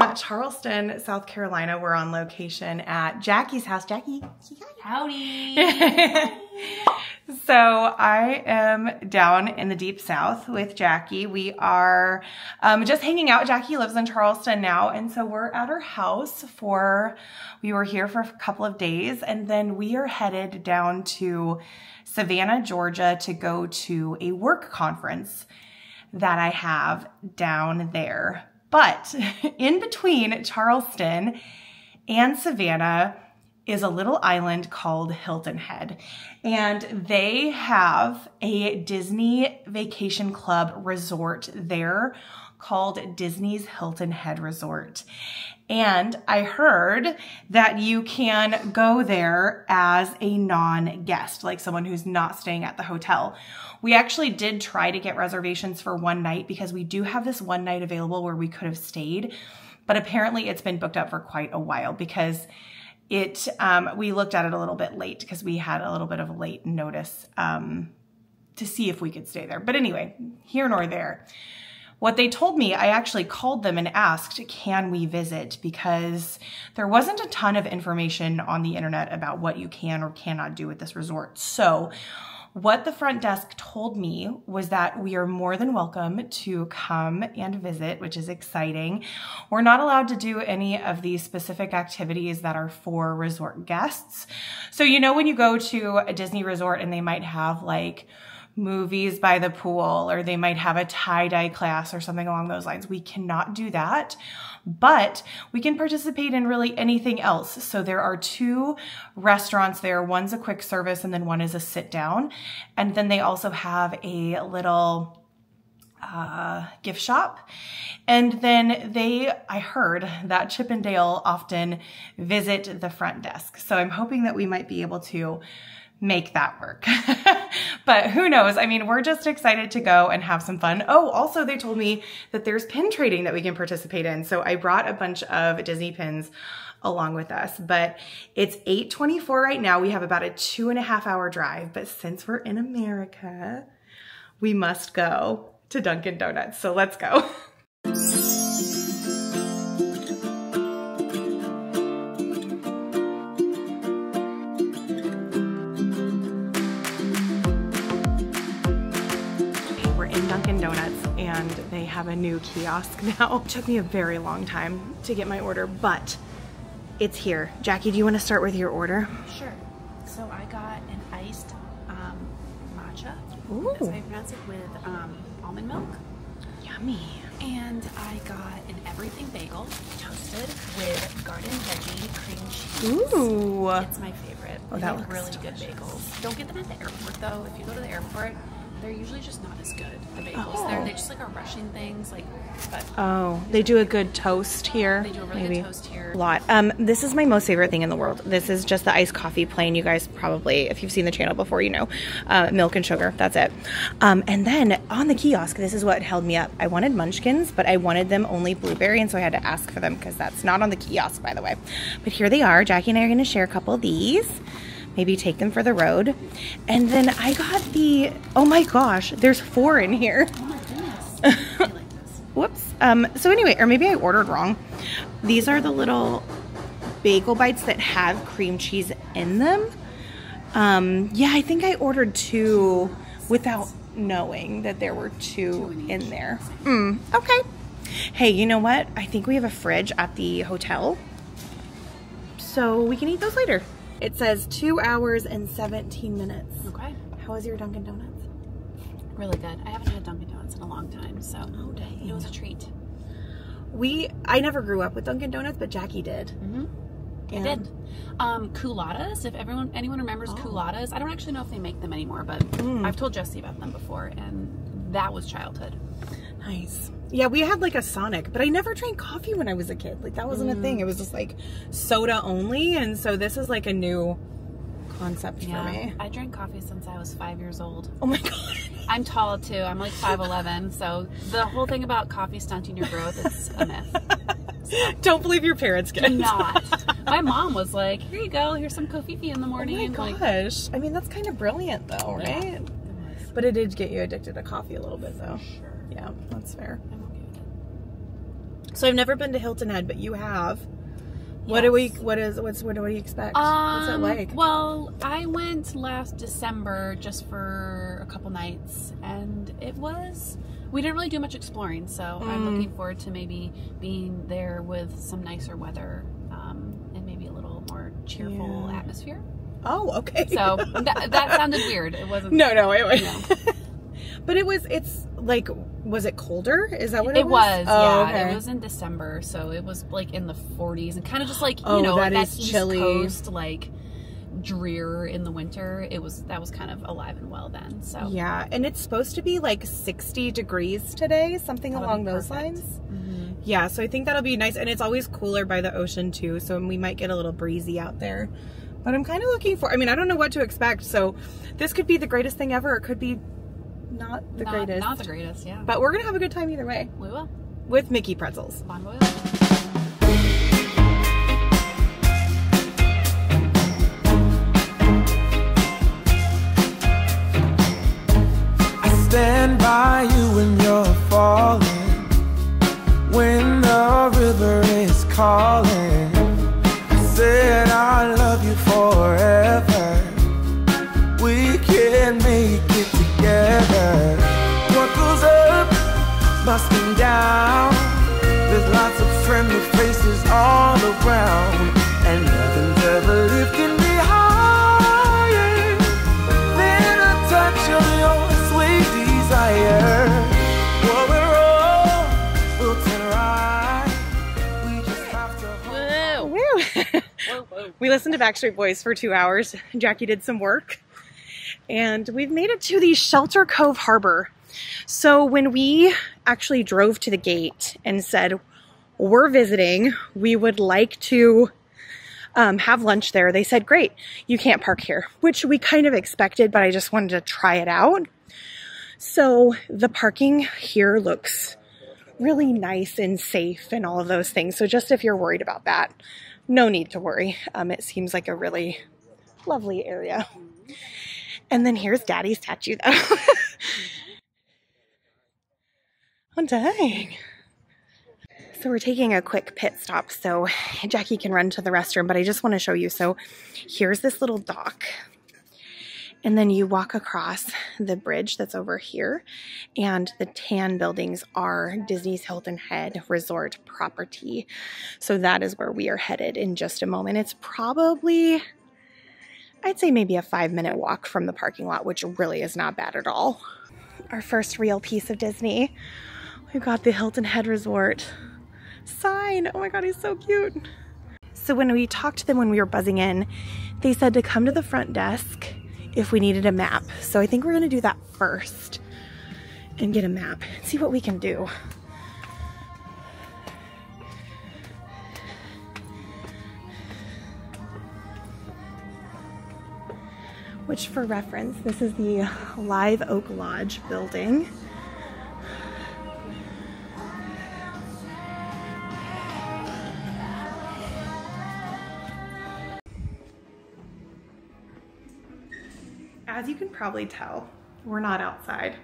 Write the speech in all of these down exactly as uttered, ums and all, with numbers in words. from Charleston, South Carolina. We're on location at Jackie's house. Jackie, howdy. So I am down in the deep south with Jackie. We are um, just hanging out. Jackie lives in Charleston now, and so we're at her house for, we were here for a couple of days, and then we are headed down to Savannah, Georgia to go to a work conference that I have down there. But in between Charleston and Savannah is a little island called Hilton Head, and they have a Disney Vacation Club resort there called Disney's Hilton Head Resort. And I heard that you can go there as a non-guest, like someone who's not staying at the hotel. We actually did try to get reservations for one night because we do have this one night available where we could have stayed, but apparently it's been booked up for quite a while because it, um, we looked at it a little bit late because we had a little bit of late notice um, to see if we could stay there. But anyway, here nor there. What they told me, I actually called them and asked, can we visit? Because there wasn't a ton of information on the internet about what you can or cannot do at this resort. So what the front desk told me was that we are more than welcome to come and visit, which is exciting. We're not allowed to do any of the specific activities that are for resort guests. So you know when you go to a Disney resort and they might have like movies by the pool, or they might have a tie-dye class or something along those lines. We cannot do that, but we can participate in really anything else. So there are two restaurants there. One's a quick service and then one is a sit down. And then they also have a little uh, gift shop. And then they, I heard that Chip and Dale often visit the front desk. So I'm hoping that we might be able to make that work. But who knows? I mean, we're just excited to go and have some fun. Oh, also they told me that there's pin trading that we can participate in. So I brought a bunch of Disney pins along with us, but it's eight twenty-four right now. We have about a two and a half hour drive, but since we're in America, we must go to Dunkin' Donuts. So let's go. They have a new kiosk now. It took me a very long time to get my order, but it's here. Jackie, do you want to start with your order? Sure. So I got an iced um, matcha. Ooh. That's how you pronounce it, with um, almond milk. Yummy. And I got an everything bagel, toasted with garden veggie cream cheese. Ooh. It's my favorite. Oh, that looks really delicious. Good bagels. Don't get them at the airport though. If you go to the airport, they're usually just not as good, the bagels. Oh. They're, they just like are rushing things. Like, but oh, they do a good toast here. They do a really Maybe. good toast here. A lot. Um, this is my most favorite thing in the world. This is just the iced coffee plain. You guys probably, if you've seen the channel before, you know. Uh, milk and sugar, that's it. Um, and then on the kiosk, this is what held me up. I wanted munchkins, but I wanted them only blueberry, and so I had to ask for them because that's not on the kiosk, by the way. But here they are. Jackie and I are gonna share a couple of these. Maybe take them for the road. And then I got the, oh my gosh, there's four in here. Oh my goodness. I like this. Whoops. Um, so anyway, or maybe I ordered wrong. These are the little bagel bites that have cream cheese in them. Um, yeah, I think I ordered two without knowing that there were two in there. Mm, okay. Hey, you know what? I think we have a fridge at the hotel, so we can eat those later. It says two hours and seventeen minutes. Okay. How was your Dunkin' Donuts? Really good. I haven't had Dunkin' Donuts in a long time, so oh, dang. It was a treat. We, I never grew up with Dunkin' Donuts, but Jackie did. Mm-hmm. I did. Um, culottes, if everyone, anyone remembers oh. culottes. I don't actually know if they make them anymore, but mm. I've told Jesse about them before, and that was childhood. Nice. Yeah, we had like a Sonic, but I never drank coffee when I was a kid. Like that wasn't mm. a thing. It was just like soda only. And so this is like a new concept yeah, for me. I drank coffee since I was five years old. Oh my God. I'm tall too. I'm like five eleven. So the whole thing about coffee stunting your growth is a myth. So don't believe your parents' kids. Do not. My mom was like, here you go. Here's some Kofifi in the morning. Oh my and gosh. Like, I mean, that's kind of brilliant though, right? Yeah, it was. But it did get you addicted to coffee a little bit though. For sure. Yeah, that's fair. I'm okay with it. So I've never been to Hilton Head, but you have. What yes. do we? What is? What's? What do we expect? Um, what's it like? Well, I went last December just for a couple nights, and it was. We didn't really do much exploring, so mm. I'm looking forward to maybe being there with some nicer weather um, and maybe a little more cheerful yeah. atmosphere. Oh, okay. So that, that sounded weird. It wasn't. No, no, it was. No. But it was. It's like. Was it colder? Is that what it, it was? It was, oh, yeah. Okay. It was in December, so it was like in the forties and kind of just like, you oh, know, that, that East chilly. Coast, like drear in the winter. It was, that was kind of alive and well then, so. Yeah, and it's supposed to be like sixty degrees today, something That'll along those lines. Mm-hmm. Yeah, so I think that'll be nice. And it's always cooler by the ocean too, so we might get a little breezy out there. But I'm kind of looking for, I mean, I don't know what to expect, so this could be the greatest thing ever. It could be Not the not, greatest. Not the greatest, yeah. But we're going to have a good time either way. We will. With Mickey pretzels. Bon voyage. I stand by you when you're falling, when the river is calling. I said I love you forever. We can make it together. What goes up must come down. There's lots of friendly faces all around, and nothing's ever lifting me higher than a touch of your sweet desire. What we're all built and right, we just have to hold. Woo. Whoa, whoa. We listened to Backstreet Boys for two hours. Jackie did some work. And we've made it to the Shelter Cove Harbor. So when we actually drove to the gate and said, we're visiting, we would like to um, have lunch there, they said, great, you can't park here, which we kind of expected, but I just wanted to try it out. So the parking here looks really nice and safe and all of those things. So just if you're worried about that, no need to worry. Um, it seems like a really lovely area. And then here's Daddy's tattoo, though. Oh, dang. So we're taking a quick pit stop so Jackie can run to the restroom, but I just want to show you. So here's this little dock. And then you walk across the bridge that's over here. And the tan buildings are Disney's Hilton Head Resort property. So that is where we are headed in just a moment. It's probably... I'd say maybe a five minute walk from the parking lot, which really is not bad at all. Our first real piece of Disney. We've got the Hilton Head Resort sign. Oh my God, he's so cute. So when we talked to them when we were buzzing in, they said to come to the front desk if we needed a map. So I think we're gonna do that first and get a map and see what we can do. Which, for reference, this is the Live Oak Lodge building. As you can probably tell, we're not outside.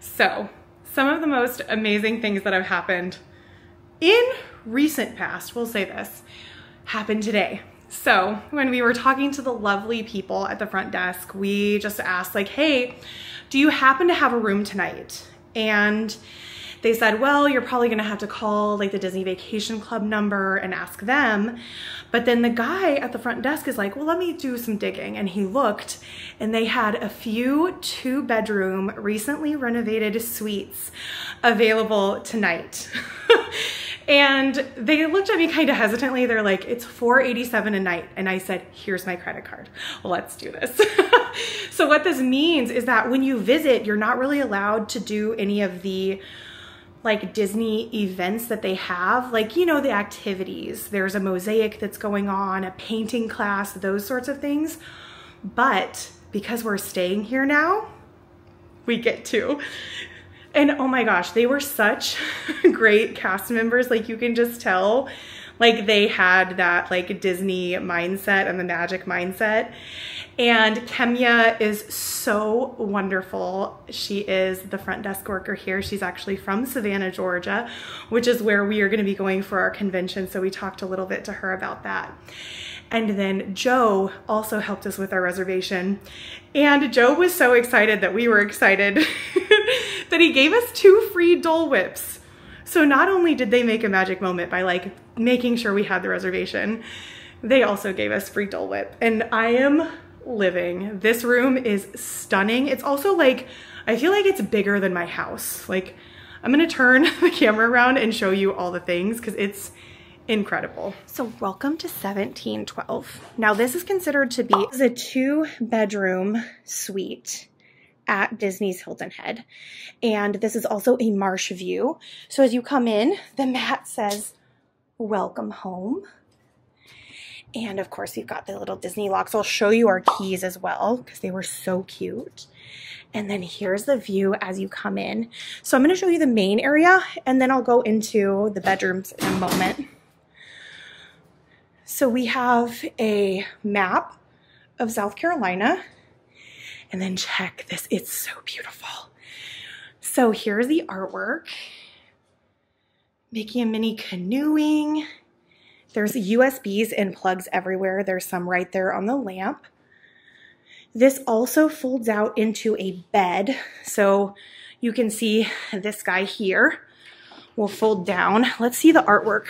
So, some of the most amazing things that have happened in recent past, we'll say this, happened today. So when we were talking to the lovely people at the front desk, we just asked like, hey, do you happen to have a room tonight? And they said, well, you're probably gonna have to call like the Disney Vacation Club number and ask them. But then the guy at the front desk is like, well, let me do some digging. And he looked and they had a few two bedroom recently renovated suites available tonight. And they looked at me kind of hesitantly. They're like, it's four eighty-seven a night. And I said, here's my credit card. Let's do this. So what this means is that when you visit, you're not really allowed to do any of the like Disney events that they have, like, you know, the activities. There's a mosaic that's going on, a painting class, those sorts of things. But because we're staying here now, we get to. And oh my gosh, they were such great cast members. Like you can just tell like they had that like Disney mindset and the magic mindset. And Kemya is so wonderful. She is the front desk worker here. She's actually from Savannah, Georgia, which is where we are going to be going for our convention. So we talked a little bit to her about that. And then Joe also helped us with our reservation. And Joe was so excited that we were excited that he gave us two free Dole Whips. So not only did they make a magic moment by like making sure we had the reservation, they also gave us free Dole Whip. And I am living. This room is stunning. It's also like, I feel like it's bigger than my house. Like, I'm gonna turn the camera around and show you all the things because it's incredible. So welcome to seventeen twelve. Now this is considered to be a two bedroom suite at Disney's Hilton Head. And this is also a marsh view. So as you come in, the mat says, welcome home. And of course you've got the little Disney locks. I'll show you our keys as well because they were so cute. And then here's the view as you come in. So I'm gonna show you the main area and then I'll go into the bedrooms in a moment. So we have a map of South Carolina, and then check this, it's so beautiful. So here's the artwork, Mickey and Minnie canoeing. There's U S Bs and plugs everywhere. There's some right there on the lamp. This also folds out into a bed. So you can see this guy here will fold down. Let's see the artwork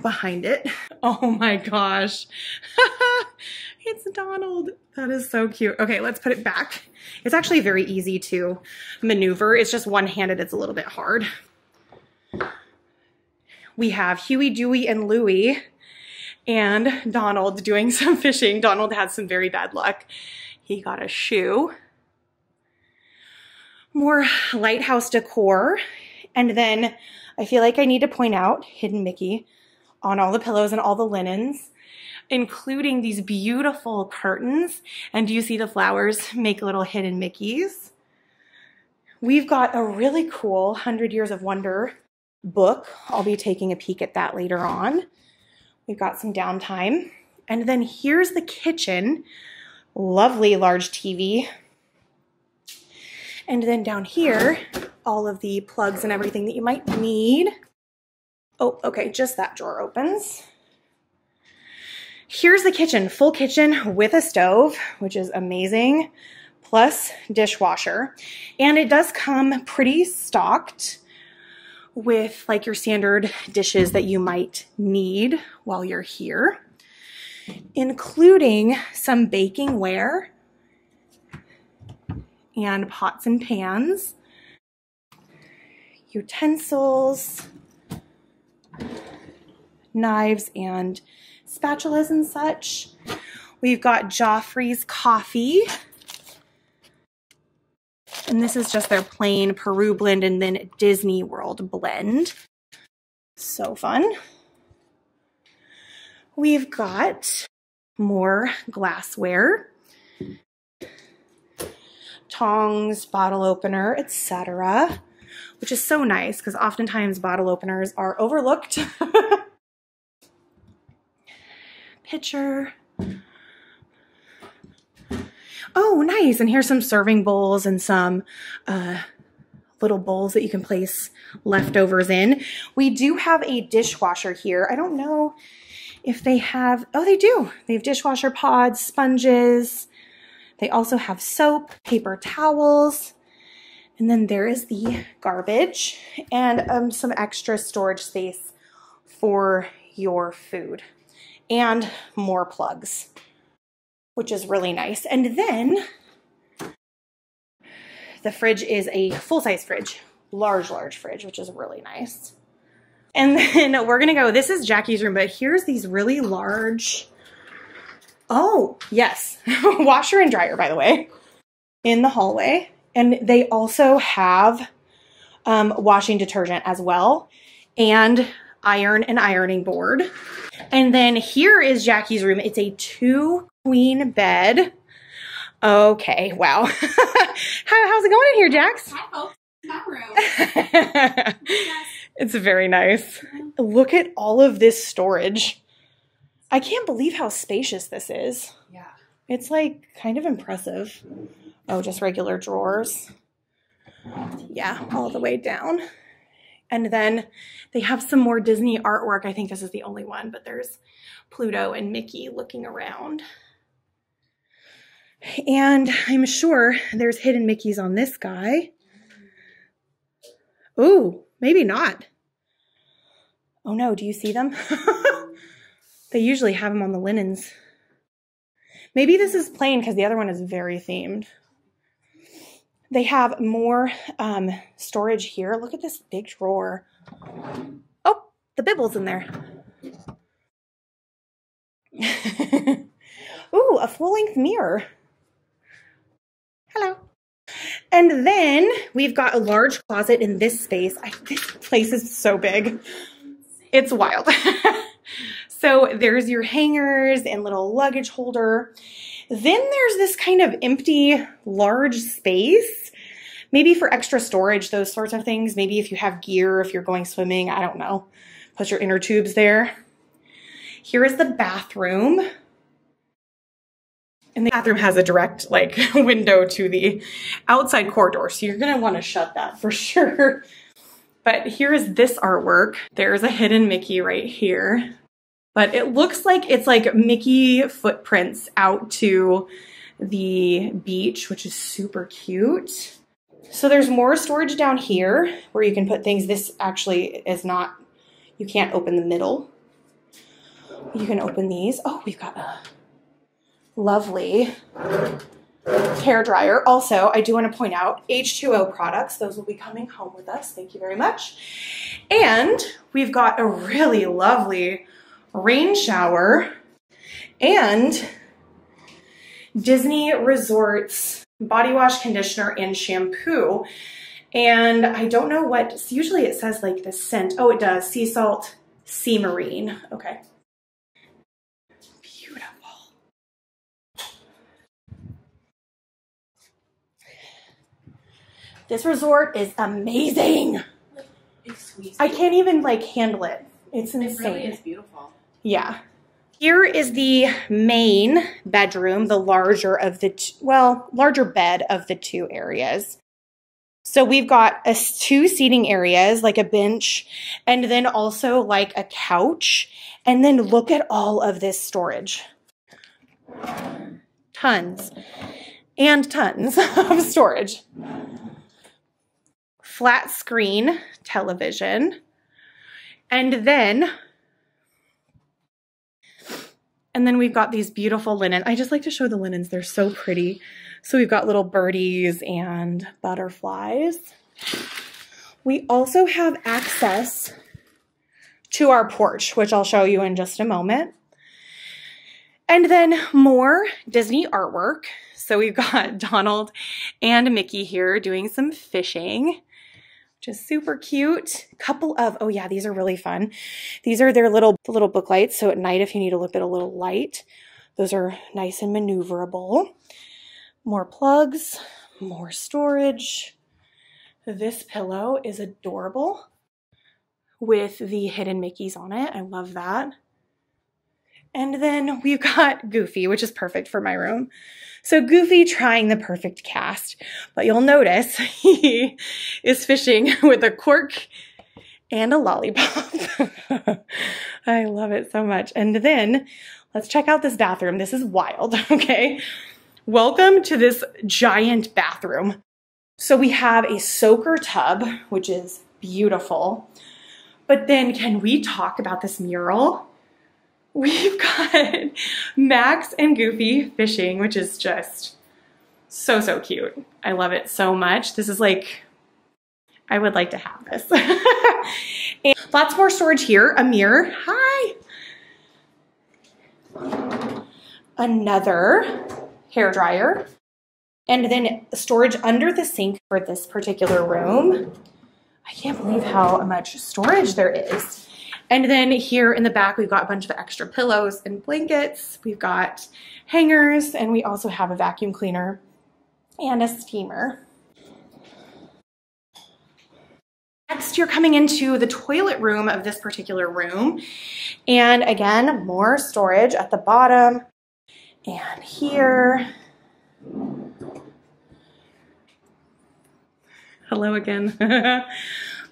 behind it. Oh my gosh. It's Donald. That is so cute. Okay, let's put it back. It's actually very easy to maneuver. It's just one-handed. It's a little bit hard. We have Huey, Dewey, and Louie, and Donald doing some fishing. Donald had some very bad luck. He got a shoe. More lighthouse decor. And then I feel like I need to point out hidden Mickey on all the pillows and all the linens, including these beautiful curtains. And do you see the flowers make little hidden Mickeys? We've got a really cool one hundred Years of Wonder book. I'll be taking a peek at that later on. We've got some downtime. And then here's the kitchen. Lovely large T V. And then down here, all of the plugs and everything that you might need. Oh, okay, just that drawer opens. Here's the kitchen, full kitchen with a stove, which is amazing, plus dishwasher. And it does come pretty stocked with like your standard dishes that you might need while you're here, including some baking ware and pots and pans, utensils, knives and spatulas and such. We've got Joffrey's coffee. And this is just their plain Peru blend and then Disney World blend. So fun. We've got more glassware, tongs, bottle opener, et cetera, which is so nice because oftentimes bottle openers are overlooked. Pitcher. Oh, nice. And here's some serving bowls and some uh, little bowls that you can place leftovers in. We do have a dishwasher here. I don't know if they have, oh, they do. They have dishwasher pods, sponges. They also have soap, paper towels. And then there is the garbage and um, some extra storage space for your food and more plugs, which is really nice. And then the fridge is a full-size fridge, large, large fridge, which is really nice. And then we're gonna go, this is Jackie's room, but here's these really large, oh, yes, washer and dryer, by the way, in the hallway. And they also have um, washing detergent as well, and iron and ironing board. And then here is Jackie's room. It's a two queen bed. Okay, wow. How, how's it going in here, Jax? Hi, folks. It's my room. It's very nice. Look at all of this storage. I can't believe how spacious this is. Yeah. It's like kind of impressive. Oh, just regular drawers. Yeah, all the way down. And then they have some more Disney artwork. I think this is the only one, but there's Pluto and Mickey looking around. And I'm sure there's hidden Mickeys on this guy. Ooh, maybe not. Oh no, do you see them? They usually have them on the linens. Maybe this is plain because the other one is very themed. They have more um, storage here. Look at this big drawer. Oh, the Bibble's in there. Ooh, a full-length mirror. Hello. And then we've got a large closet in this space. I, this place is so big. It's wild. So there's your hangers and little luggage holder. Then there's this kind of empty, large space, maybe for extra storage, those sorts of things. Maybe if you have gear, if you're going swimming, I don't know. Put your inner tubes there. Here is the bathroom. And the bathroom has a direct like window to the outside corridor. So you're gonna wanna shut that for sure. But here is this artwork. There's a hidden Mickey right here. But it looks like it's like Mickey footprints out to the beach, which is super cute. So there's more storage down here where you can put things. This actually is not, you can't open the middle. You can open these. Oh, we've got a lovely hair dryer. Also, I do want to point out H two O products. Those will be coming home with us. Thank you very much. And we've got a really lovely rain shower and Disney Resorts body wash, conditioner, and shampoo. And I don't know what, usually it says like the scent. Oh, it does. Sea salt, sea marine. Okay. Beautiful. This resort is amazing. I can't even like handle it. It's insane. It really is beautiful. Yeah. Here is the main bedroom, the larger of the, t well, larger bed of the two areas. So we've got a, two seating areas, like a bench, and then also like a couch. And then look at all of this storage. Tons and tons of storage. Flat screen television. And then, and then we've got these beautiful linen. I just like to show the linens. They're so pretty. So we've got little birdies and butterflies. We also have access to our porch, which I'll show you in just a moment. And then more Disney artwork. So we've got Donald and Mickey here doing some fishing. Just super cute. Couple of, oh yeah, these are really fun. These are their little little book lights. So at night, if you need a little bit of little light, those are nice and maneuverable. More plugs, more storage. This pillow is adorable with the hidden Mickeys on it. I love that. And then we've got Goofy, which is perfect for my room. So Goofy trying the perfect cast, but you'll notice he is fishing with a cork and a lollipop. I love it so much. And then let's check out this bathroom. This is wild, okay? Welcome to this giant bathroom. So we have a soaker tub, which is beautiful. But then can we talk about this mural? We've got Max and Goofy fishing, which is just so, so cute. I love it so much. This is like, I would like to have this. And lots more storage here. A mirror. Hi. Another hairdryer. And then storage under the sink for this particular room. I can't believe how much storage there is. And then here in the back, we've got a bunch of extra pillows and blankets. We've got hangers, and we also have a vacuum cleaner and a steamer. next, you're coming into the toilet room of this particular room. And again, more storage at the bottom and here. Hello again.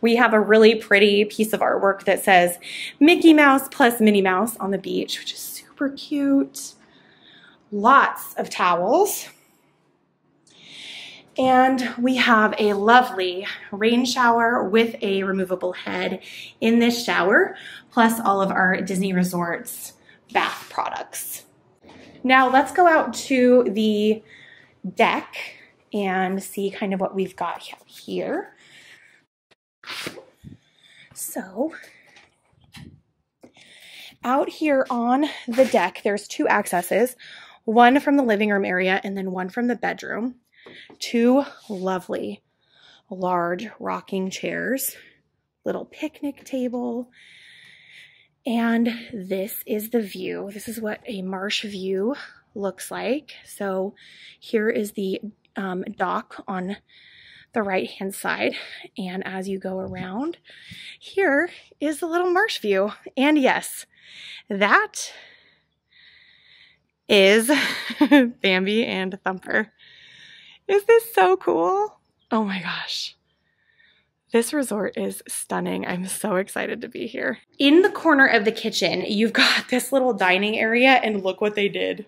We have a really pretty piece of artwork that says Mickey Mouse plus Minnie Mouse on the beach, which is super cute. Lots of towels. And we have a lovely rain shower with a removable head in this shower, plus all of our Disney Resorts bath products. Now let's go out to the deck and see kind of what we've got here. So out here on the deck, there's two accesses, one from the living room area and then one from the bedroom. Two lovely large rocking chairs, little picnic table, and this is the view. This is what a marsh view looks like. So here is the um, dock on the right hand side, and as you go around, here is the little marsh view. And yes, that is Bambi and Thumper. Is this so cool? Oh my gosh. This resort is stunning. I'm so excited to be here. In the corner of the kitchen, you've got this little dining area, and look what they did.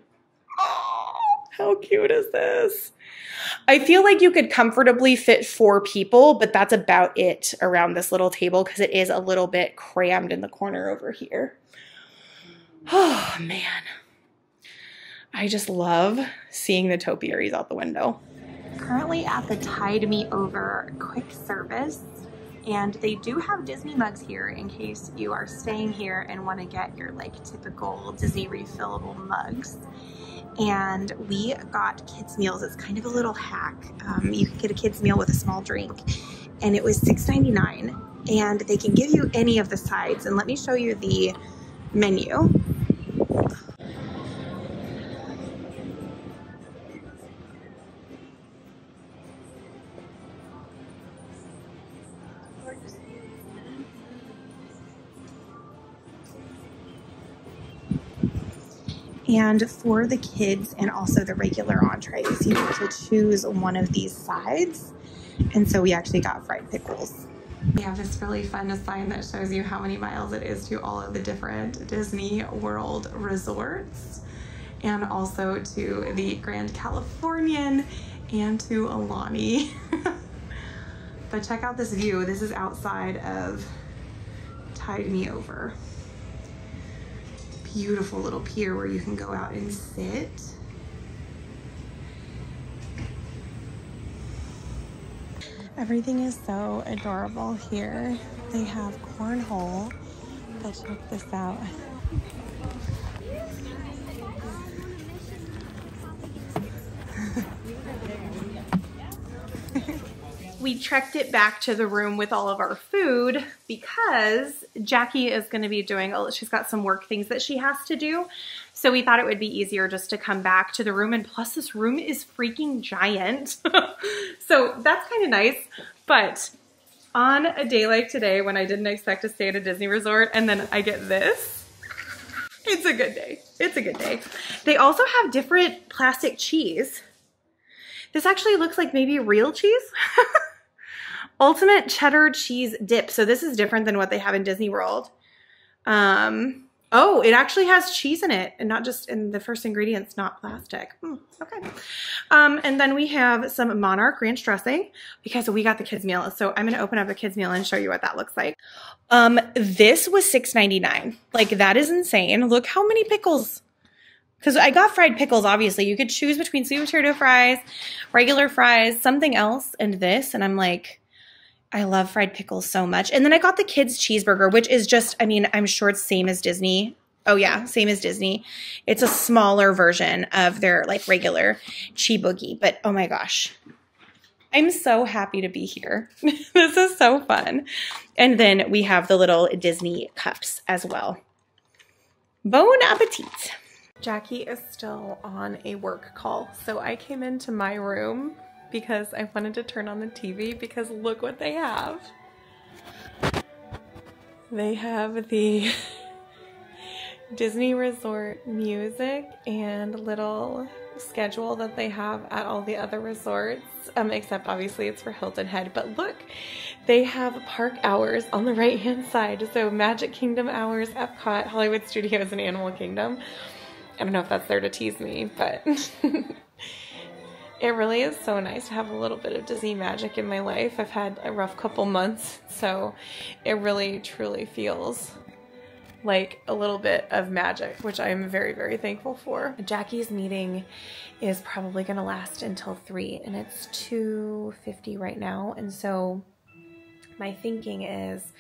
Oh, how cute is this? I feel like you could comfortably fit four people, but that's about it around this little table because it is a little bit crammed in the corner over here. Oh man. I just love seeing the topiaries out the window. Currently at the Tide Me Over quick service, and they do have Disney mugs here in case you are staying here and want to get your like typical Disney refillable mugs. And we got kids meals. It's kind of a little hack. Um, you can get a kids meal with a small drink, and it was six ninety-nine, and they can give you any of the sides. And let me show you the menu. And for the kids and also the regular entrees, you need to choose one of these sides. And so we actually got fried pickles. We have this really fun sign that shows you how many miles it is to all of the different Disney World resorts, and also to the Grand Californian and to Alani. But check out this view. This is outside of Tide Me Over. Beautiful little pier where you can go out and sit. Everything is so adorable here. They have cornhole, but check this out. We trekked it back to the room with all of our food because Jackie is going to be doing, she's got some work things that she has to do. So we thought it would be easier just to come back to the room. And plus this room is freaking giant. So that's kind of nice. But on a day like today, when I didn't expect to stay at a Disney resort and then I get this, it's a good day. It's a good day. They also have different plastic cheese. This actually looks like maybe real cheese. Ultimate cheddar cheese dip. So this is different than what they have in Disney World. Um, oh, it actually has cheese in it, and not just in the first ingredients, not plastic. Hmm, okay. Um, and then we have some Monarch ranch dressing because we got the kids meal. So I'm going to open up a kids meal and show you what that looks like. Um, this was six ninety-nine. Like, that is insane. Look how many pickles. Because I got fried pickles, obviously. You could choose between sweet potato fries, regular fries, something else, and this. And I'm like, I love fried pickles so much. And then I got the kids' cheeseburger, which is just, I mean, I'm sure it's same as Disney. Oh, yeah, same as Disney. It's a smaller version of their, like, regular cheeboogie. But, oh, my gosh. I'm so happy to be here. This is so fun. And then we have the little Disney cups as well. Bon appetit. Jackie is still on a work call, so I came into my room because I wanted to turn on the T V because look what they have. They have the Disney Resort music and little schedule that they have at all the other resorts, um, except obviously it's for Hilton Head. But look, they have park hours on the right hand side, so Magic Kingdom hours, Epcot, Hollywood Studios, and Animal Kingdom. I don't know if that's there to tease me, but it really is so nice to have a little bit of Disney magic in my life. I've had a rough couple months, so it really truly feels like a little bit of magic, which I am very, very thankful for. Jackie's meeting is probably gonna last until three, and it's two fifty right now. And so my thinking is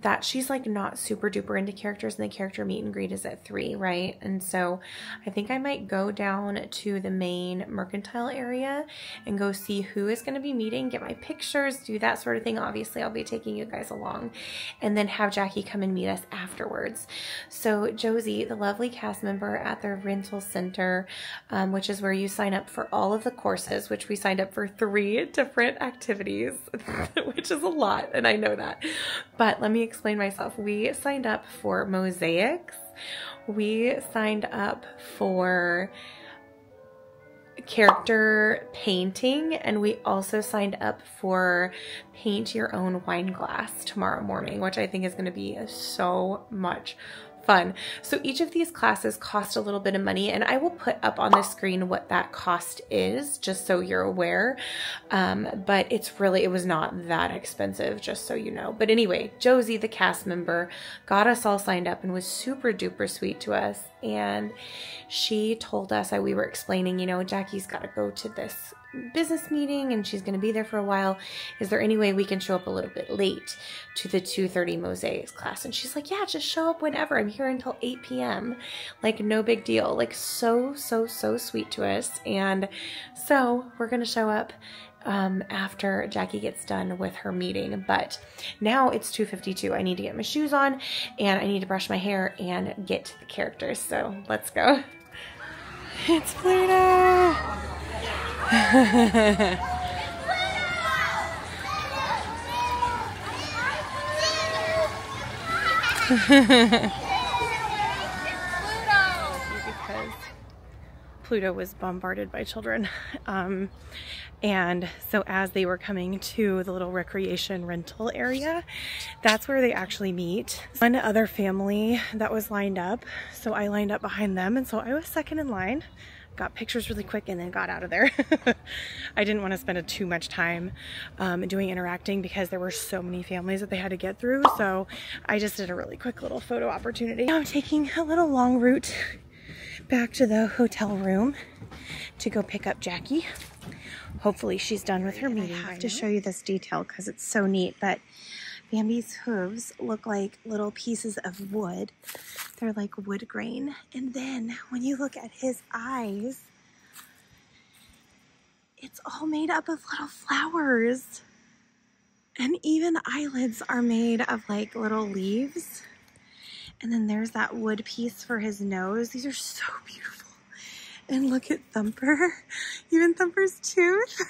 that she's like not super duper into characters, and the character meet and greet is at three, right? And so I think I might go down to the main mercantile area and go see who is going to be meeting, get my pictures, do that sort of thing. Obviously, I'll be taking you guys along, and then have Jackie come and meet us afterwards. So Josie, the lovely cast member at their rental center, um, which is where you sign up for all of the courses, which we signed up for three different activities, which is a lot. And I know that, but let me explain myself. We signed up for mosaics. We signed up for character painting, and we also signed up for paint your own wine glass tomorrow morning, which I think is going to be so much fun. So each of these classes cost a little bit of money, and I will put up on the screen what that cost is, just so you're aware. Um, but it's really, it was not that expensive, just so you know. But anyway, Josie, the cast member, got us all signed up and was super duper sweet to us. And she told us that we were explaining, you know, Jackie's got to go to this business meeting and she's going to be there for a while. Is there any way we can show up a little bit late to the two thirty mosaics class? And she's like, yeah, just show up whenever. I'm here until eight p m Like, no big deal. Like, so, so, so sweet to us. And so we're going to show up Um, after Jackie gets done with her meeting. But now it's two fifty-two. I need to get my shoes on, and I need to brush my hair and get to the characters. So let's go. It's Pluto! Because Pluto was bombarded by children. Um, And so as they were coming to the little recreation rental area, that's where they actually meet. One other family that was lined up, so I lined up behind them, and so I was second in line, got pictures really quick, and then got out of there. I didn't want to spend too much time um, doing interacting because there were so many families that they had to get through, so I just did a really quick little photo opportunity. Now I'm taking a little long route back to the hotel room to go pick up Jackie. Hopefully she's done with her meeting. I have to show you this detail because it's so neat, but Bambi's hooves look like little pieces of wood. They're like wood grain. And then when you look at his eyes, it's all made up of little flowers. And even eyelids are made of like little leaves. And then there's that wood piece for his nose. These are so beautiful. And look at Thumper, even Thumper's tooth.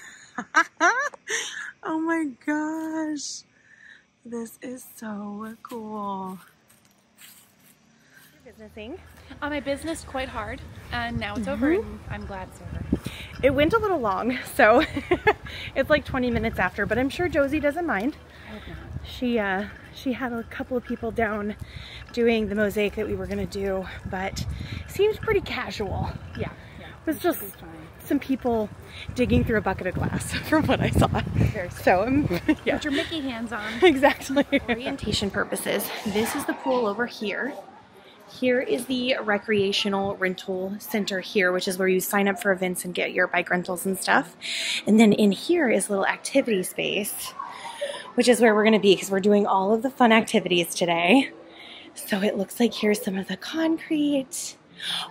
Oh my gosh, this is so cool. Your businessing? Um, I businessed quite hard, and now it's mm-hmm. over, and I'm glad it's over. It went a little long, so it's like twenty minutes after, but I'm sure Josie doesn't mind. I hope not. She, uh, she had a couple of people down doing the mosaic that we were gonna do, but seems pretty casual. Yeah, yeah. It was just some people digging through a bucket of glass from what I saw. Very so, um, yeah. Put your Mickey hands on. Exactly. For orientation purposes, this is the pool over here. Here is the recreational rental center here, which is where you sign up for events and get your bike rentals and stuff. And then in here is a little activity space, which is where we're gonna be because we're doing all of the fun activities today. So it looks like here's some of the concrete.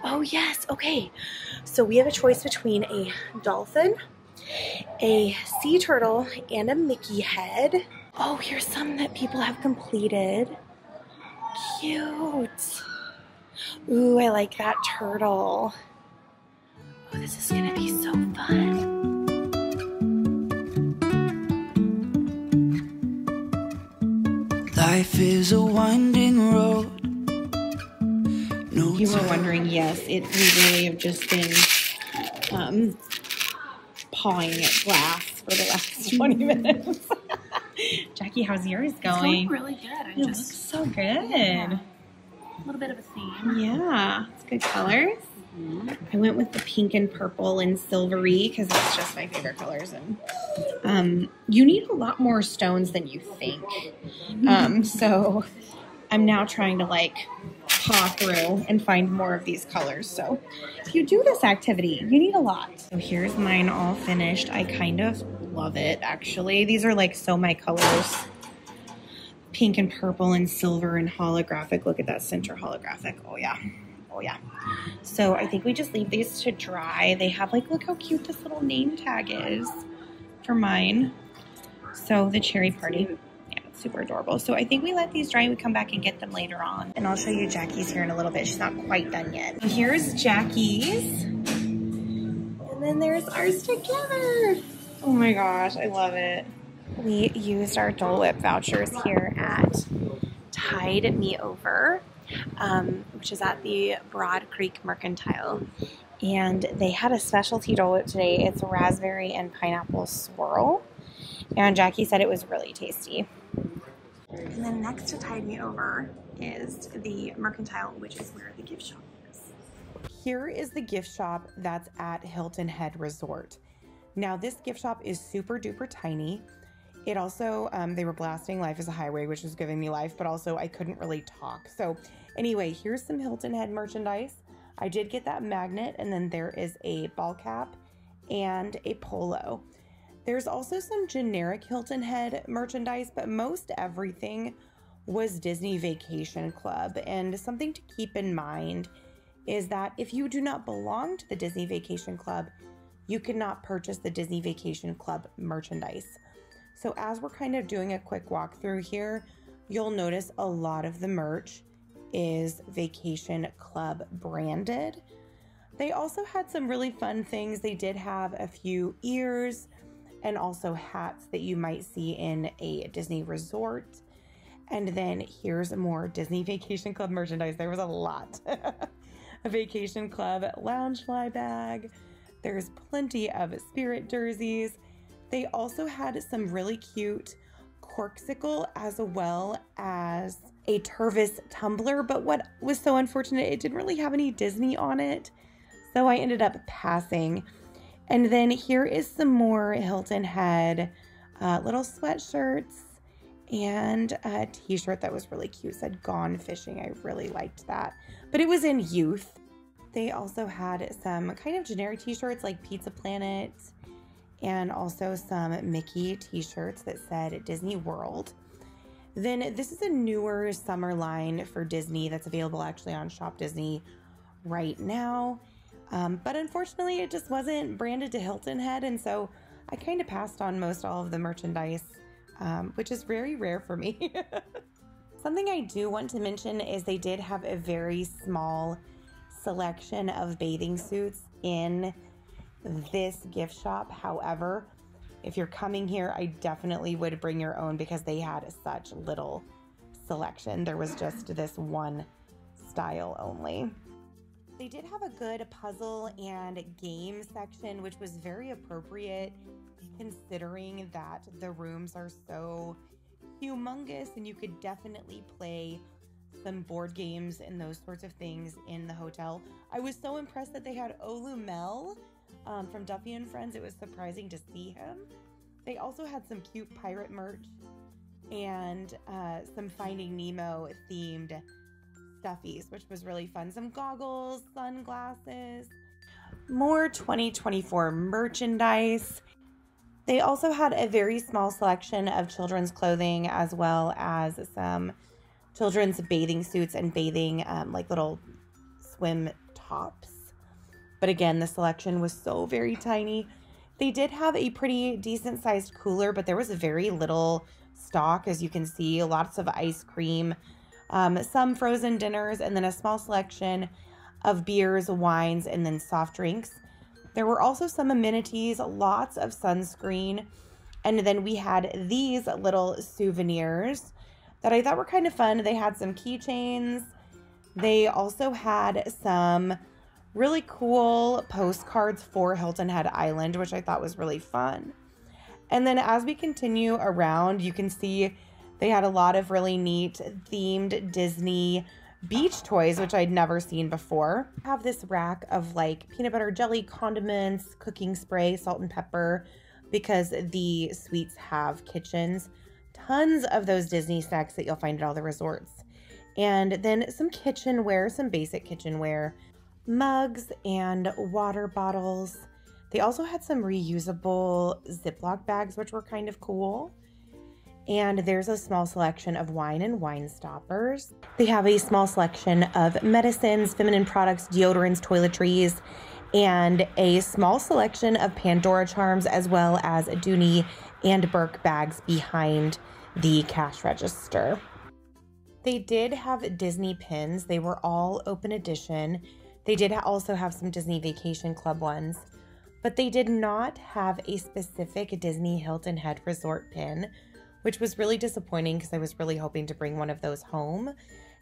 Oh yes, okay. So we have a choice between a dolphin, a sea turtle, and a Mickey head. Oh, here's some that people have completed. Cute. Ooh, I like that turtle. Oh, this is gonna be so fun. Life is a winding road. No, you were wondering, yes, it we really have just been um, pawing at glass for the last twenty minutes. Jackie, how's yours going? It's going really good. I it just, looks so good. Yeah. A little bit of a theme. Yeah, it's good colors. Mm-hmm. I went with the pink and purple and silvery because it's just my favorite colors. And um, you need a lot more stones than you think. Um, so I'm now trying to like paw through and find more of these colors. So if you do this activity, you need a lot. So here's mine all finished. I kind of love it actually. These are like so my colors. Pink and purple and silver and holographic. Look at that center holographic. Oh yeah. Oh yeah. So I think we just leave these to dry. They have like, look how cute this little name tag is for mine. So the cherry party. Yeah, it's super adorable. So I think we let these dry and we come back and get them later on. And I'll show you Jackie's here in a little bit. She's not quite done yet. Here's Jackie's. And then there's ours together. Oh my gosh, I love it. We used our Dole Whip vouchers here at Tide Me Over, um, which is at the Broad Creek Mercantile. And they had a specialty Dole Whip today. It's raspberry and pineapple swirl. And Jackie said it was really tasty. And then next to Tide Me Over is the Mercantile, which is where the gift shop is. Here is the gift shop that's at Hilton Head Resort. Now this gift shop is super duper tiny. It also, um, they were blasting Life is a Highway, which was giving me life, but also I couldn't really talk. So anyway, here's some Hilton Head merchandise. I did get that magnet, and then there is a ball cap and a polo. There's also some generic Hilton Head merchandise, but most everything was Disney Vacation Club. And something to keep in mind is that if you do not belong to the Disney Vacation Club, you cannot purchase the Disney Vacation Club merchandise. So as we're kind of doing a quick walkthrough here, you'll notice a lot of the merch is Vacation Club branded. They also had some really fun things. They did have a few ears and also hats that you might see in a Disney resort. And then here's more Disney Vacation Club merchandise. There was a lot. A Vacation Club lounge fly bag. There's plenty of Spirit jerseys. They also had some really cute corksicle as well as a Tervis tumbler, but what was so unfortunate, it didn't really have any Disney on it, so I ended up passing. And then here is some more Hilton Head uh, little sweatshirts and a t-shirt that was really cute, said "Gone Fishing." I really liked that, but it was in youth. They also had some kind of generic t-shirts like Pizza Planet, and also some Mickey t-shirts that said Disney World. Then this is a newer summer line for Disney that's available actually on Shop Disney right now. Um, but unfortunately it just wasn't branded to Hilton Head, and so I kind of passed on most all of the merchandise, um, which is very rare for me. Something I do want to mention is they did have a very small selection of bathing suits in this gift shop. However, if you're coming here, I definitely would bring your own because they had such little selection. There was just this one style only. They did have a good puzzle and game section, which was very appropriate considering that the rooms are so humongous, and you could definitely play some board games and those sorts of things in the hotel. I was so impressed that they had Olu Mel Um, from Duffy and Friends. It was surprising to see him. They also had some cute pirate merch and uh, some Finding Nemo themed stuffies, which was really fun. Some goggles, sunglasses, more twenty twenty-four merchandise. They also had a very small selection of children's clothing as well as some children's bathing suits and bathing um, like little swim tops. But again, the selection was so very tiny. They did have a pretty decent sized cooler, but there was very little stock, as you can see. Lots of ice cream, um, some frozen dinners, and then a small selection of beers, wines, and then soft drinks. There were also some amenities, lots of sunscreen. And then we had these little souvenirs. that I thought were kind of fun. They had some keychains. They also had some really cool postcards for Hilton Head Island, which I thought was really fun. And then as we continue around, you can see they had a lot of really neat themed Disney beach toys, which I'd never seen before. I have this rack of like peanut butter jelly, condiments, cooking spray, salt and pepper, because the suites have kitchens. Tons of those Disney snacks that you'll find at all the resorts. And then some kitchenware, some basic kitchenware, mugs and water bottles. They also had some reusable Ziploc bags, which were kind of cool. And there's a small selection of wine and wine stoppers. They have a small selection of medicines, feminine products, deodorants, toiletries, and a small selection of Pandora charms, as well as Dooney and Burke bags behind the cash register. They did have Disney pins. They were all open edition. They did also have some Disney Vacation Club ones, but they did not have a specific Disney Hilton Head Resort pin, which was really disappointing because I was really hoping to bring one of those home.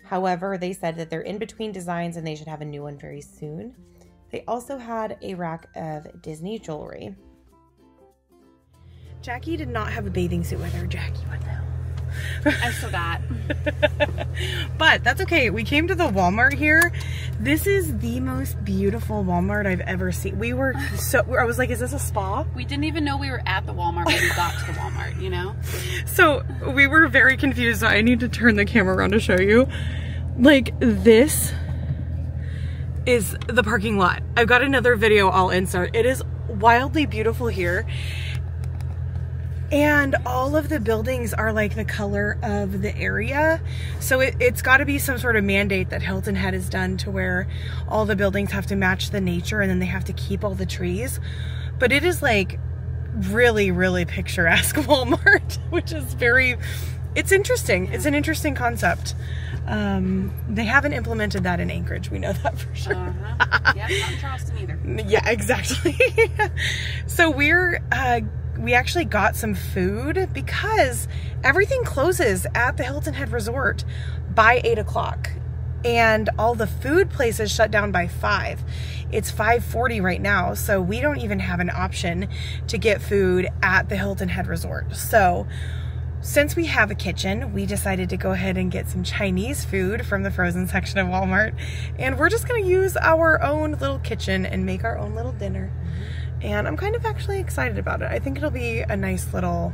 However, they said that they're in between designs and they should have a new one very soon. They also had a rack of Disney jewelry. Jackie did not have a bathing suit with her. Jackie, what the hell? I saw that. But that's okay. We came to the Walmart here. This is the most beautiful Walmart I've ever seen. We were so, I was like, is this a spa? We didn't even know we were at the Walmart when we got to the Walmart, you know? So we were very confused. I need to turn the camera around to show you. Like, this is the parking lot. I've got another video I'll insert. It is wildly beautiful here. And all of the buildings are like the color of the area. So it, it's gotta be some sort of mandate that Hilton Head has done to where all the buildings have to match the nature and then they have to keep all the trees. But it is like really, really picturesque Walmart, which is very, it's interesting. It's an interesting concept. Um, they haven't implemented that in Anchorage. We know that for sure. Uh-huh. Yeah, not in Charleston either. Yeah, exactly. So we're, uh, we actually got some food because everything closes at the Hilton Head Resort by eight o'clock and all the food places shut down by five. It's five forty right now, so we don't even have an option to get food at the Hilton Head Resort. So since we have a kitchen, we decided to go ahead and get some Chinese food from the frozen section of Walmart. And we're just gonna use our own little kitchen and make our own little dinner. And I'm kind of actually excited about it. I think it'll be a nice little,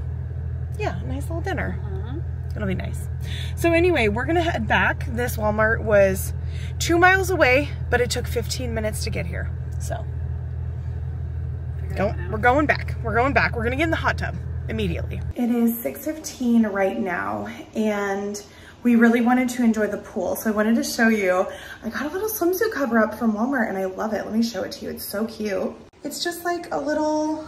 yeah, nice little dinner. Mm-hmm. It'll be nice. So anyway, we're gonna head back. This Walmart was two miles away, but it took fifteen minutes to get here. So don't, we're going back. We're going back. We're gonna get in the hot tub immediately. It is six fifteen right now, and we really wanted to enjoy the pool. So I wanted to show you, I got a little swimsuit cover up from Walmart and I love it. Let me show it to you, it's so cute. It's just like a little,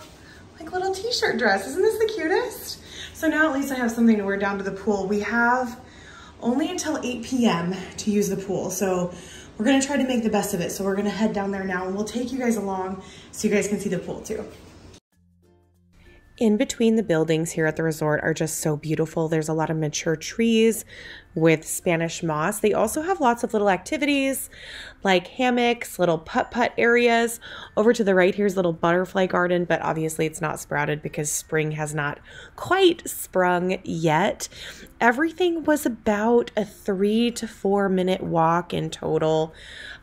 like little t-shirt dress. Isn't this the cutest? So now at least I have something to wear down to the pool. We have only until eight p m to use the pool. So we're gonna try to make the best of it. So we're gonna head down there now and we'll take you guys along so you guys can see the pool too. In between the buildings here at the resort are just so beautiful. There's a lot of mature trees with Spanish moss. They also have lots of little activities like hammocks, little putt-putt areas. Over to the right here's a little butterfly garden, but obviously it's not sprouted because spring has not quite sprung yet. Everything was about a three to four minute walk in total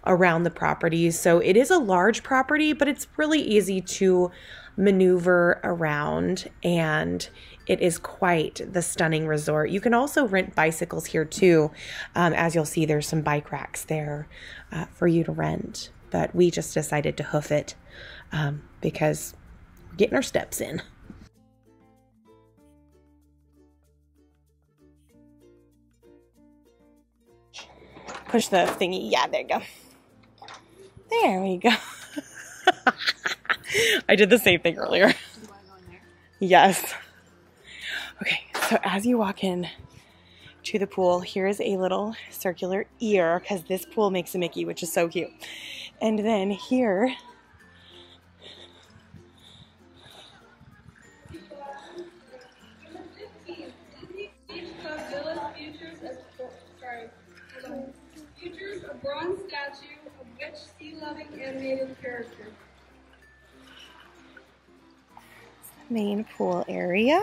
around the property. So it is a large property, but it's really easy to maneuver around, and it is quite the stunning resort. You can also rent bicycles here too. Um, as you'll see, there's some bike racks there uh, for you to rent, but we just decided to hoof it um, because we're getting our steps in. Push the thingy, yeah, there you go. There we go. I did the same thing earlier. You want to go in there? Yes. Okay, so as you walk in to the pool, here is a little circular ear because this pool makes a Mickey, which is so cute. And then here one statue of which sea-loving animated character? Main pool area.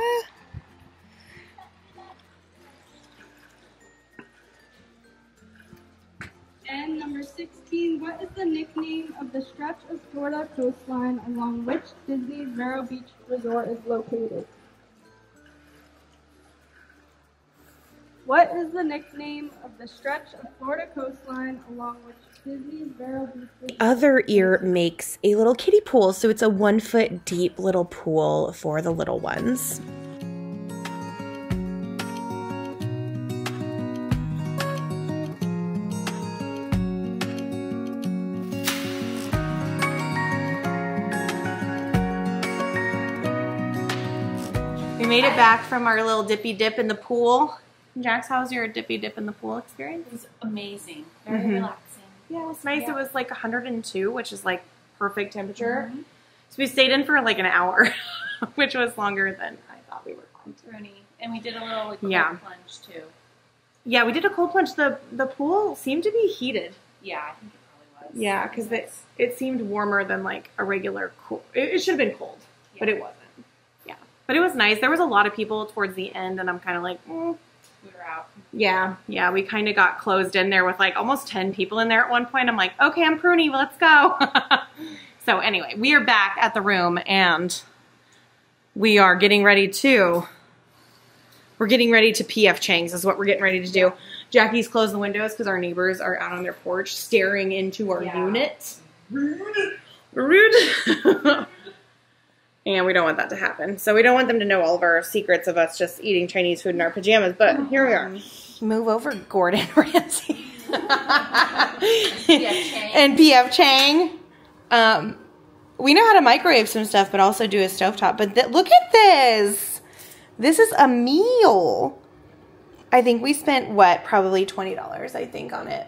And number sixteen, what is the nickname of the stretch of Florida coastline along which Disney's Vero Beach Resort is located? What is the nickname of the stretch of Florida coastline along which Disney's Vero Beach Resort? Other Ear makes a little kiddie pool, so it's a one foot deep little pool for the little ones. We made it back from our little dippy dip in the pool. Jax, how was your dippy dip in the pool experience? It was amazing. Very mm-hmm. relaxing. Yeah, it was nice. Yeah. It was like one hundred and two, which is like perfect temperature. Mm-hmm. So we stayed in for like an hour, which was longer than I thought we were going to. And we did a little like, cold yeah. plunge too. Yeah, we did a cold plunge. The the pool seemed to be heated. Yeah, I think it probably was. Yeah, because it, it seemed warmer than like a regular cool. It, it should have been cold, yeah. but it wasn't. Yeah, but it was nice. There was a lot of people towards the end, and I'm kind of like, mm. we were out. Yeah, yeah, we kind of got closed in there with like almost ten people in there at one point. I'm like, okay, I'm Pruny, let's go. So anyway, we are back at the room and we are getting ready to, we're getting ready to P F Chang's is what we're getting ready to do. Jackie's closed the windows because our neighbors are out on their porch staring into our yeah. unit. Rude. Rude. And we don't want that to happen. So we don't want them to know all of our secrets of us just eating Chinese food in our pajamas. But here we are. Move over, Gordon Ramsay. And P F Chang. Um, we know how to microwave some stuff, but also do a stovetop. But th look at this. This is a meal. I think we spent, what, probably twenty dollars, I think, on it.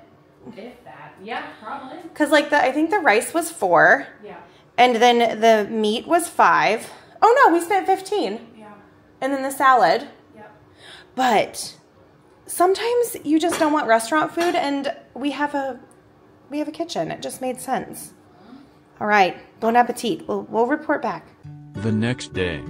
If that. Yeah, probably. Because, like, the, I think the rice was four. Yeah. And then the meat was five. Oh, no, we spent fifteen. Yeah. And then the salad. Yep. But sometimes you just don't want restaurant food, and we have a we have a kitchen. It just made sense. All right. Bon appetit. We'll, we'll report back. The next day.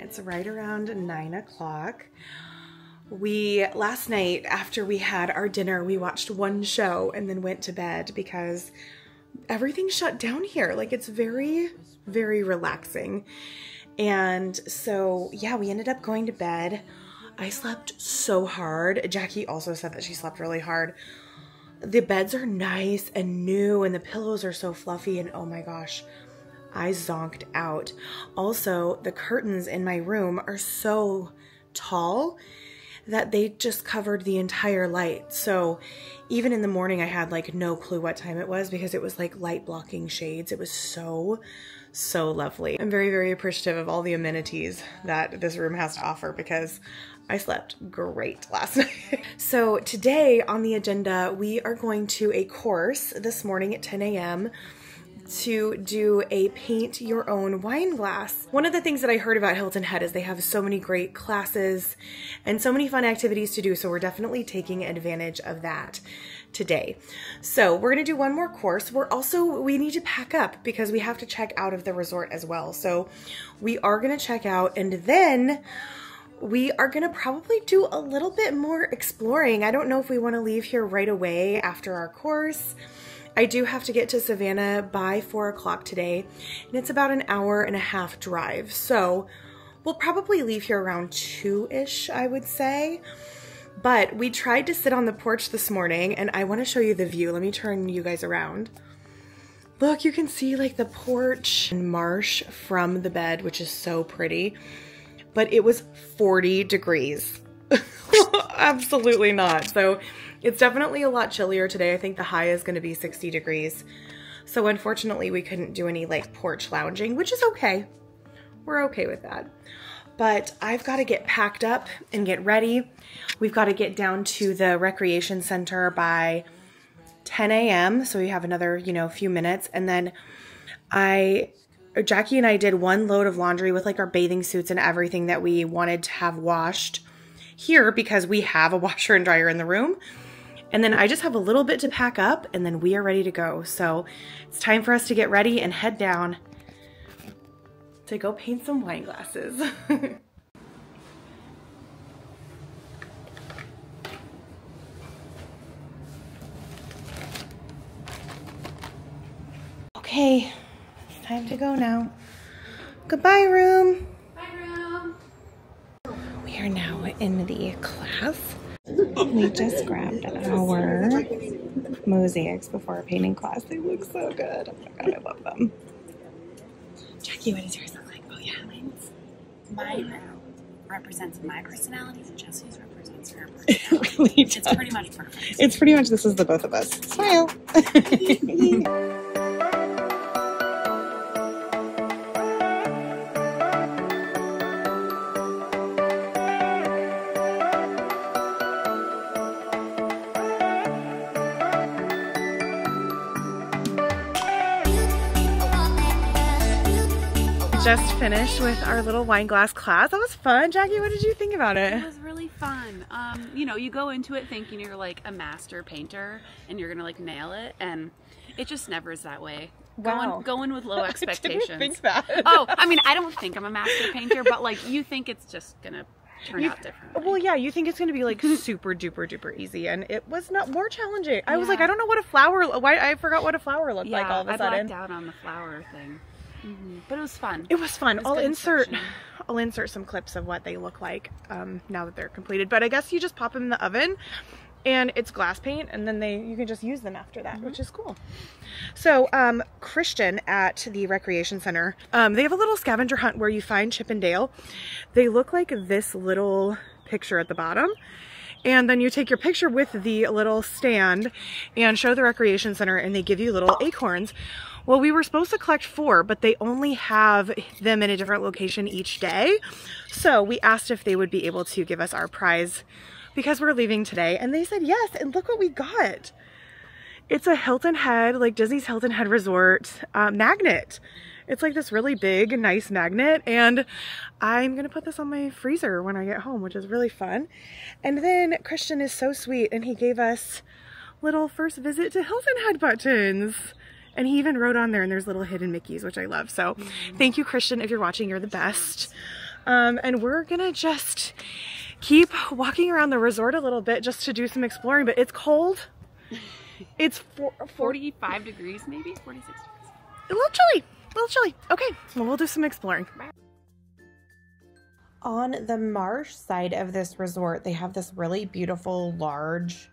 It's right around nine o'clock. We, last night after we had our dinner, we watched one show and then went to bed because everything shut down here. Like it's very, very relaxing. And so yeah, we ended up going to bed. I slept so hard. Jackie also said that she slept really hard. The beds are nice and new and the pillows are so fluffy and oh my gosh. I zonked out. Also, the curtains in my room are so tall that they just covered the entire light. So even in the morning, I had like no clue what time it was because it was like light blocking shades. It was so, so lovely. I'm very, very appreciative of all the amenities that this room has to offer because I slept great last night. So today on the agenda, we are going to a course this morning at ten A M to do a paint your own wine glass. One of the things that I heard about Hilton Head is they have so many great classes and so many fun activities to do, so we're definitely taking advantage of that today. So we're gonna do one more course. We're also, we need to pack up because we have to check out of the resort as well. So we are gonna check out and then we are gonna probably do a little bit more exploring. I don't know if we wanna leave here right away after our course. I do have to get to Savannah by four o'clock today, and it's about an hour and a half drive. So we'll probably leave here around two-ish, I would say. But we tried to sit on the porch this morning, and I want to show you the view. Let me turn you guys around. Look, you can see like the porch and marsh from the bed, which is so pretty. But it was forty degrees. Absolutely not. So it's definitely a lot chillier today. I think the high is going to be sixty degrees. So unfortunately we couldn't do any like porch lounging, which is okay. We're okay with that. but I've got to get packed up and get ready. We've got to get down to the recreation center by ten A M So we have another, you know, few minutes. And then I, Jackie and I did one load of laundry with like our bathing suits and everything that we wanted to have washed here because we have a washer and dryer in the room. And then I just have a little bit to pack up and then we are ready to go. So it's time for us to get ready and head down to go paint some wine glasses. Okay, it's time to go now. Goodbye, room. Bye, room. We are now in the class. We just grabbed our mosaics before our painting class. They look so good. Oh my god, I love them. Jackie, what is yours look like? Oh yeah, mine's. Mine represents my personality and Jesse's represents her personality. It really does. It's pretty much perfect. It's pretty much, this is the both of us. Smile. Just finished with our little wine glass class. That was fun. Jackie, what did you think about it? It was really fun. Um, you know, you go into it thinking you're like a master painter and you're gonna like nail it, and it just never is that way. Wow. Going, going with low expectations. I didn't think that. Oh, I mean, I don't think I'm a master painter, but like you think it's just gonna turn you, out differently. Well, yeah, you think it's gonna be like super duper duper easy, and it was not more challenging. I yeah. was like, I don't know what a flower. Why I forgot what a flower looked yeah, like all of a I sudden. I blacked out on the flower thing. Mm-hmm. But it was fun. It was fun. It was I'll insert section. I'll insert some clips of what they look like um, now that they're completed. But I guess you just pop them in the oven and it's glass paint, and then they you can just use them after that, mm-hmm. which is cool. So um, Christian at the recreation center, um, they have a little scavenger hunt where you find Chip and Dale. They look like this little picture at the bottom. And then you take your picture with the little stand and show the recreation center, and they give you little acorns. Well, we were supposed to collect four, but they only have them in a different location each day. So we asked if they would be able to give us our prize because we're leaving today. And they said yes, and look what we got. It's a Hilton Head, like Disney's Hilton Head Resort uh, magnet. It's like this really big, nice magnet, and I'm gonna put this on my freezer when I get home, which is really fun. And then Christian is so sweet, and he gave us little first visit to Hilton Head buttons. And he even wrote on there, and there's little hidden Mickeys, which I love. So mm-hmm. thank you, Christian. If you're watching, you're the best. Um, and we're gonna just keep walking around the resort a little bit just to do some exploring, but it's cold. It's four, four, forty-five degrees, maybe? forty-six degrees. A little chilly, a little chilly. Okay, well, we'll do some exploring. Bye. On the marsh side of this resort, they have this really beautiful, large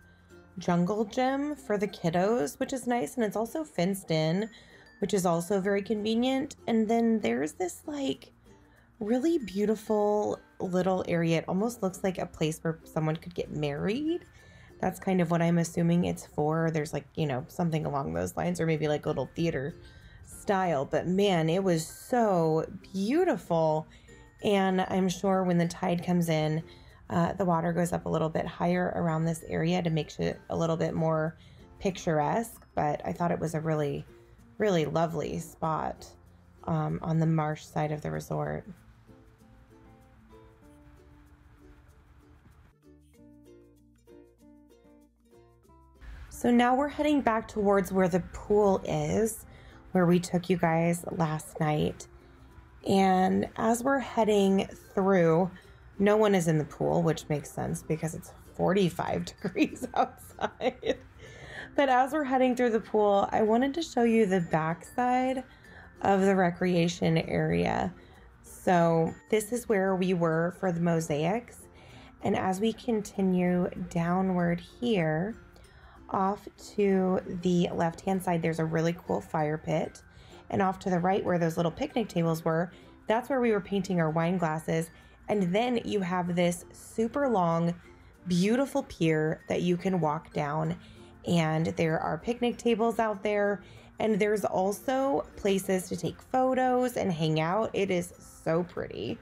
jungle gym for the kiddos, which is nice, and it's also fenced in, which is also very convenient. And then there's this like really beautiful little area. It almost looks like a place where someone could get married. That's kind of what I'm assuming it's for. There's like, you know, something along those lines, or maybe like a little theater style. But man, it was so beautiful, and I'm sure when the tide comes in, Uh, the water goes up a little bit higher around this area to make it a little bit more picturesque, but I thought it was a really, really lovely spot um, on the marsh side of the resort. So now we're heading back towards where the pool is, where we took you guys last night. And as we're heading through, no one is in the pool, which makes sense because it's forty-five degrees outside. But as we're heading through the pool, I wanted to show you the backside of the recreation area. So this is where we were for the mosaics. And as we continue downward here, off to the left-hand side, there's a really cool fire pit. And off to the right where those little picnic tables were, that's where we were painting our wine glasses. And then you have this super long, beautiful pier that you can walk down, and there are picnic tables out there, and there's also places to take photos and hang out. It is so pretty.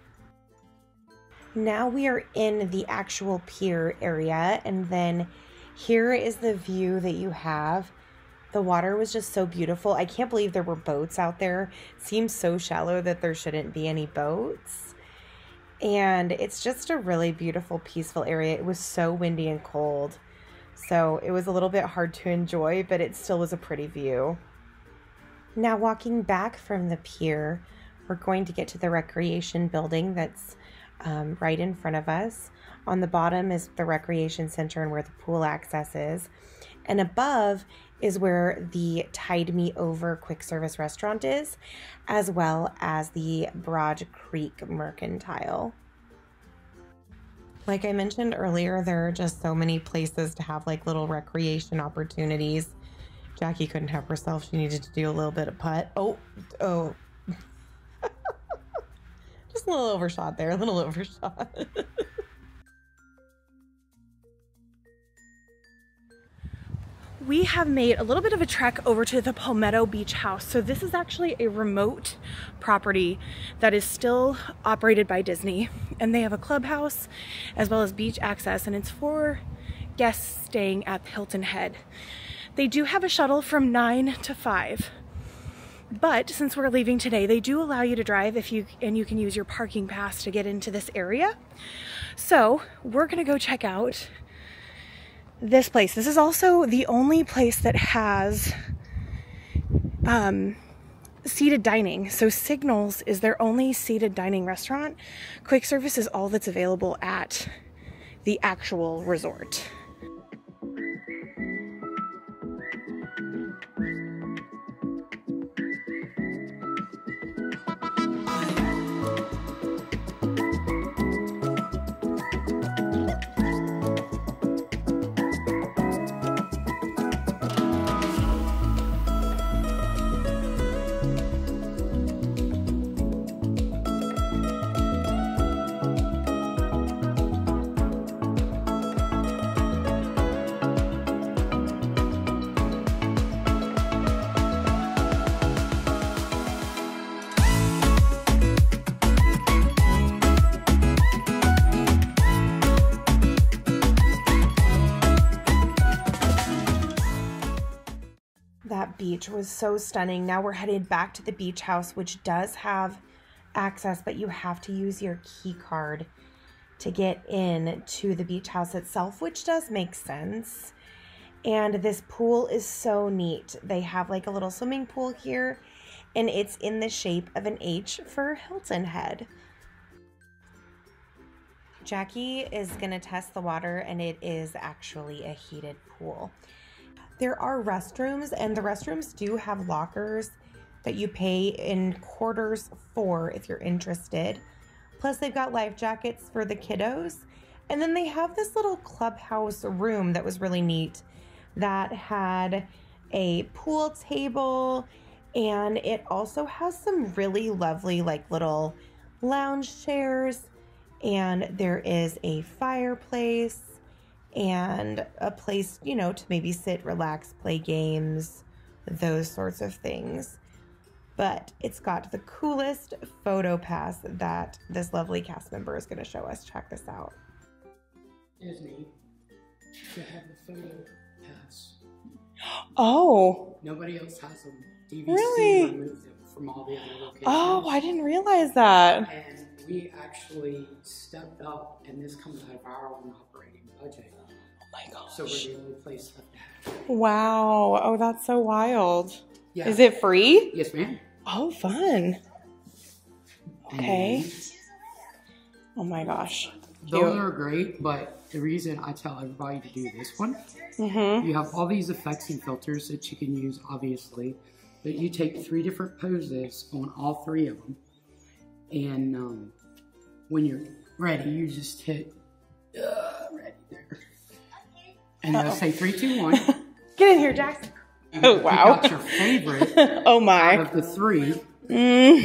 Now we are in the actual pier area, and then here is the view that you have. The water was just so beautiful. I can't believe there were boats out there. It seems so shallow that there shouldn't be any boats. And it's just a really beautiful, peaceful area. It was so windy and cold, so it was a little bit hard to enjoy, but it still was a pretty view. Now walking back from the pier, we're going to get to the recreation building that's um, right in front of us. On the bottom is the recreation center and where the pool access is. And above is where the Tide Me Over quick service restaurant is, as well as the Broad Creek Mercantile. Like I mentioned earlier, there are just so many places to have like little recreation opportunities. Jackie couldn't help herself. She needed to do a little bit of putt. Oh, oh. Just a little overshot there, a little overshot. We have made a little bit of a trek over to the Palmetto Beach House. So this is actually a remote property that is still operated by Disney. And they have a clubhouse as well as beach access, and it's for guests staying at Hilton Head. They do have a shuttle from nine to five. But since we're leaving today, they do allow you to drive if you and you can use your parking pass to get into this area. So we're gonna go check out this place. This is also the only place that has um, seated dining. So Signals is their only seated dining restaurant. Quick service is all that's available at the actual resort. Beach was so stunning. Now we're headed back to the beach house, which does have access, but you have to use your key card to get in to the beach house itself, which does make sense. And this pool is so neat. They have like a little swimming pool here, and it's in the shape of an H for Hilton Head. Jackie is gonna test the water, and it is actually a heated pool. There are restrooms, and the restrooms do have lockers that you pay in quarters for if you're interested. Plus they've got life jackets for the kiddos. And then they have this little clubhouse room that was really neat that had a pool table, and it also has some really lovely like little lounge chairs, and there is a fireplace and a place, you know, to maybe sit, relax, play games, those sorts of things. But it's got the coolest photo pass that this lovely cast member is going to show us. Check this out. Disney should have a photo pass. Oh. Nobody else has them. D V C really? Removed them from all the other locations. Oh, I didn't realize that. And we actually stepped up, and this comes out of our own operating budget. Oh my gosh. So we're the only place left to have it. Wow. Oh, that's so wild. Yeah. Is it free? Yes, ma'am. Oh, fun. Okay. And oh my gosh. Cute. Those are great, but the reason I tell everybody to do this one, mm-hmm. you have all these effects and filters that you can use, obviously, but you take three different poses on all three of them, and um, when you're ready, you just hit uh, ready there. And they'll say three, two, one. Get in here, Jackson. And oh, wow. Pick out your favorite oh, my. Out of the three. Mm.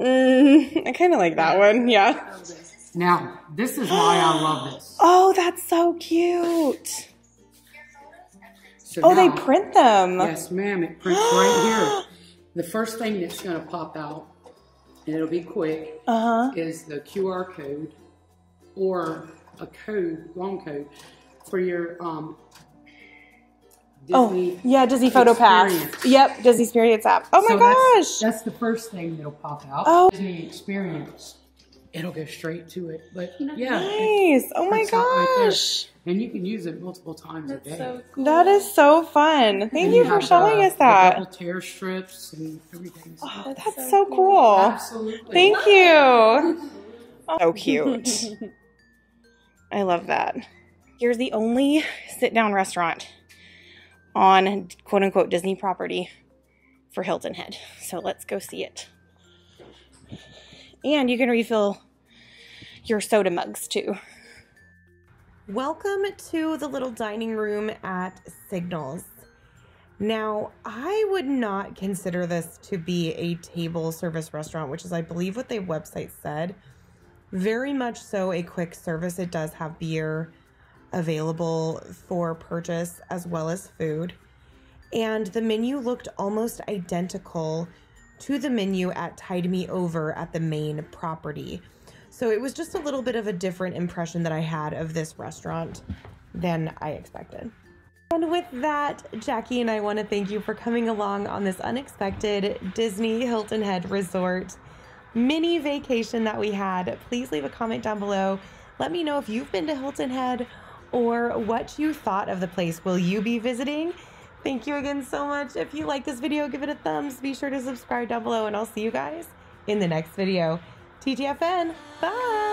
Mm, I kind of like that one, yeah. Now, this is why I love this. Oh, that's so cute. So oh, now, they print them. Yes, ma'am, it prints right here. The first thing that's going to pop out and it'll be quick, uh-huh. is the Q R code or a code, long code, for your um, Disney Oh, yeah, Disney Photo Pass. Yep, Disney Experience app. Oh my so gosh. That's, that's the first thing that'll pop out. Oh. Disney Experience. It'll go straight to it. But yeah. Nice. Oh my gosh. Right and you can use it multiple times that's a day. So cool. That is so fun. Thank and you, you for showing the, us that. The double tear strips and everything. Oh, that's, that's so, so cool. cool. Absolutely. Thank wow. you. So cute. I love that. Here's the only sit-down restaurant on quote-unquote Disney property for Hilton Head. So let's go see it. And you can refill your soda mugs too. Welcome to the little dining room at Signals. Now, I would not consider this to be a table service restaurant, which is, I believe, what the website said. Very much so a quick service. It does have beer available for purchase as well as food. And the menu looked almost identical to the menu at Tide Me Over at the main property. So it was just a little bit of a different impression that I had of this restaurant than I expected. And with that, Jackie and I want to thank you for coming along on this unexpected Disney Hilton Head Resort mini vacation that we had. Please leave a comment down below. Let me know if you've been to Hilton Head or what you thought of the place. Will you be visiting? Thank you again so much. If you like this video, give it a thumbs. Be sure to subscribe down below, and I'll see you guys in the next video. T T F N, bye!